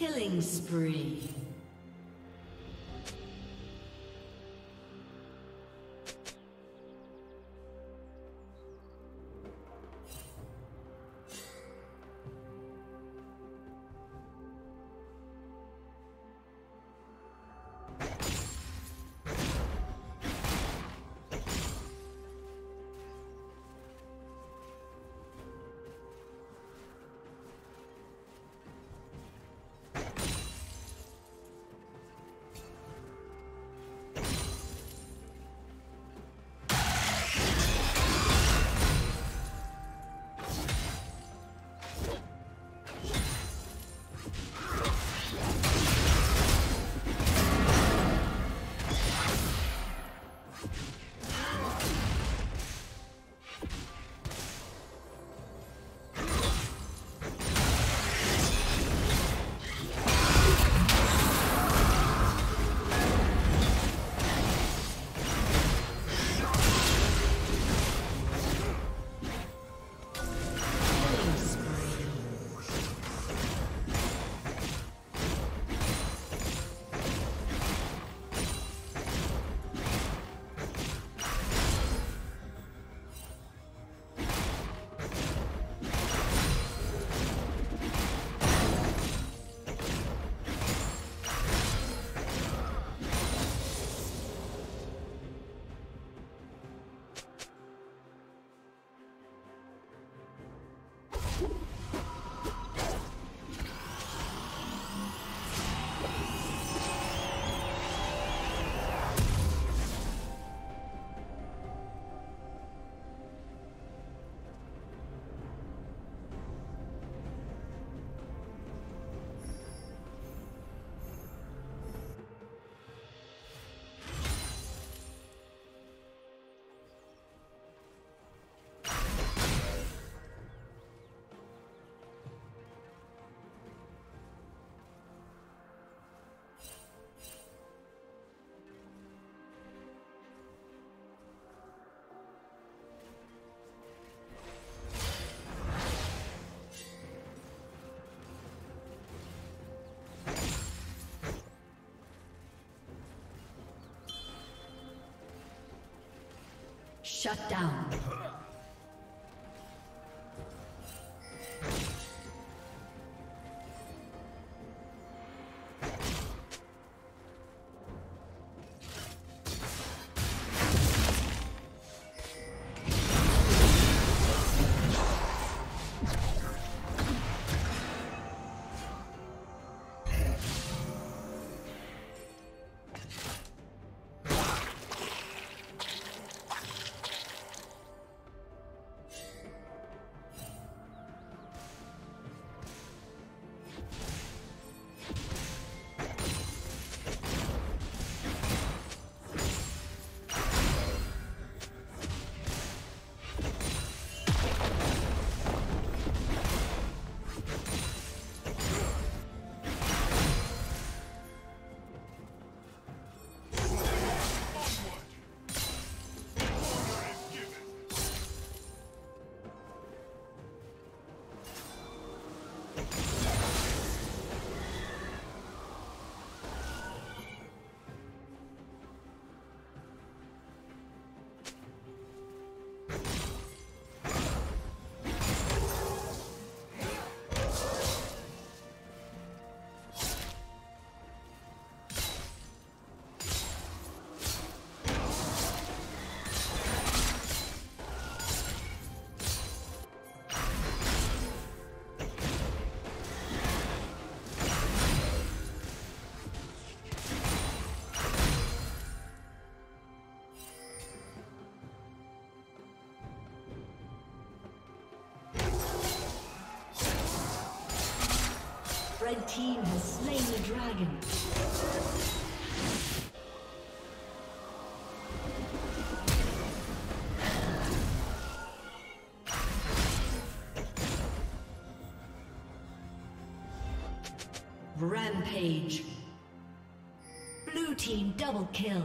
Killing spree. Shut down. The red team has slain the dragon. Rampage. Blue team double kill.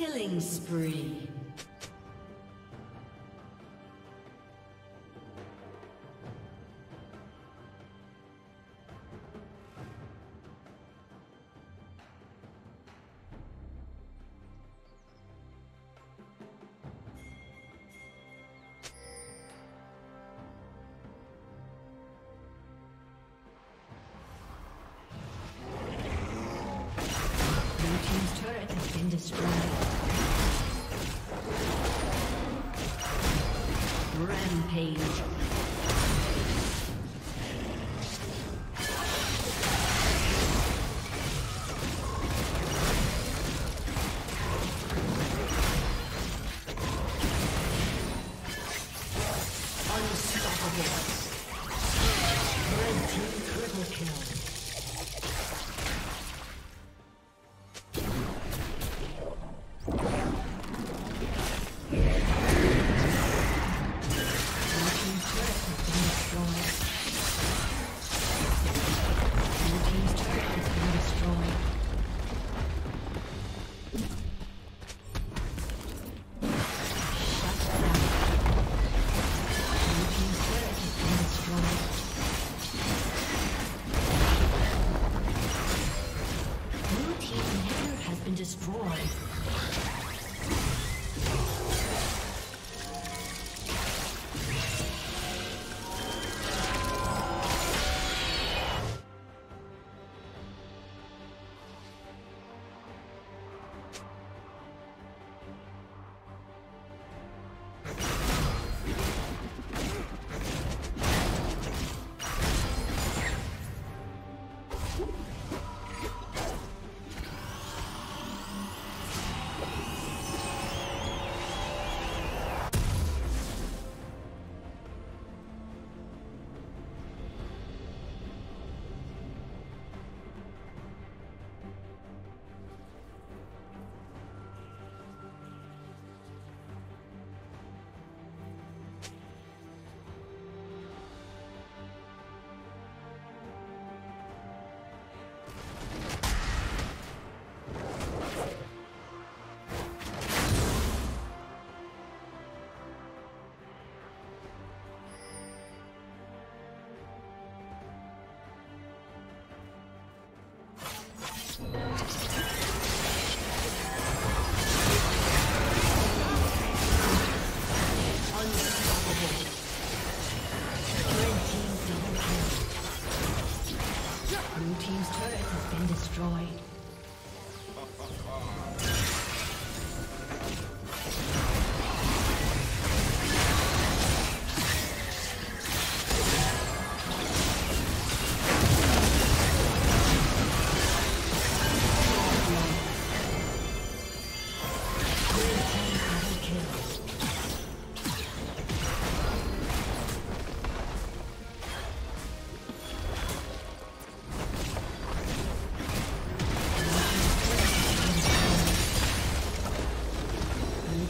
Killing spree. Rampage.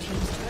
Thank you.